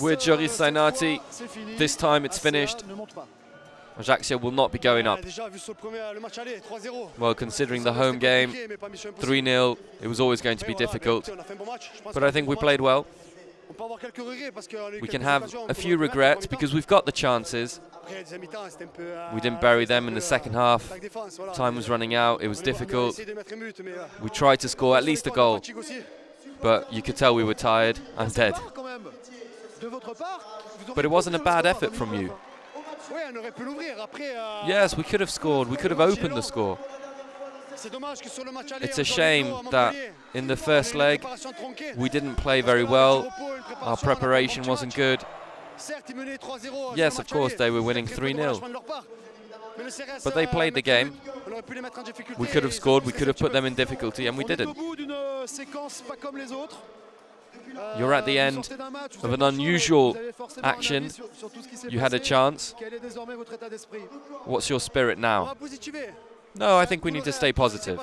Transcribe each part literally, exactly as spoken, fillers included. with Joris Zainati. This time it's finished. Ajaccio will not be going up. Well, considering the home game, three nil, it was always going to be difficult. But I think we played well. We can have a few regrets because we've got the chances. We didn't bury them in the second half. Time was running out. It was difficult. We tried to score at least a goal. But you could tell we were tired and dead. But it wasn't a bad effort from you. Yes, we could have scored. We could have opened the score. It's a shame that in the first leg we didn't play very well. Our preparation wasn't good. Yes, of course, they were winning three nil. But they played the game. We could have scored, we could have put them in difficulty, and we didn't. You're at the end of an unusual action. You had a chance. What's your spirit now? No, I think we need to stay positive.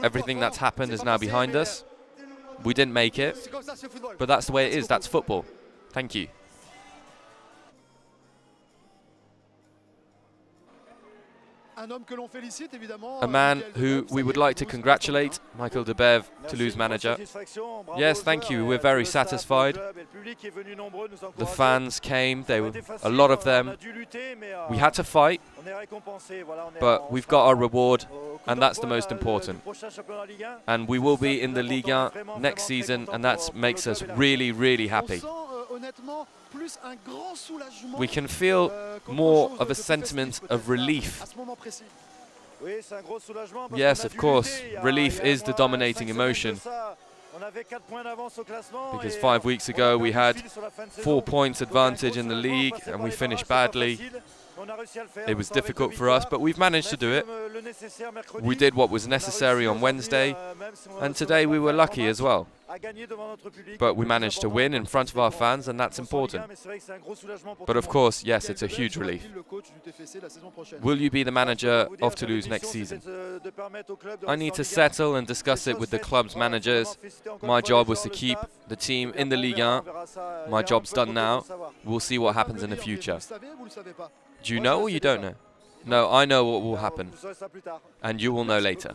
Everything that's happened is now behind us. We didn't make it, but that's the way it is. That's football. Thank you. A man who we would like to congratulate, Michael Debève, Toulouse manager. Yes, thank you, we're very satisfied. The fans came, there were a lot of them. We had to fight, but we've got our reward, and that's the most important. And we will be in the Ligue one next season, and that makes us really, really happy. We can feel more of a sentiment of relief. Yes, of course, relief is the dominating emotion. Because five weeks ago we had four points advantage in the league and we finished badly. It was difficult for us, but we've managed to do it. We did what was necessary on Wednesday, and today we were lucky as well. But we managed to win in front of our fans, and that's important. But of course, yes, it's a huge relief. Will you be the manager of Toulouse next season? I need to settle and discuss it with the club's managers. My job was to keep the team in the Ligue one. My job's done now. We'll see what happens in the future. Do you know or you don't know? No, I know what will happen, and you will know later.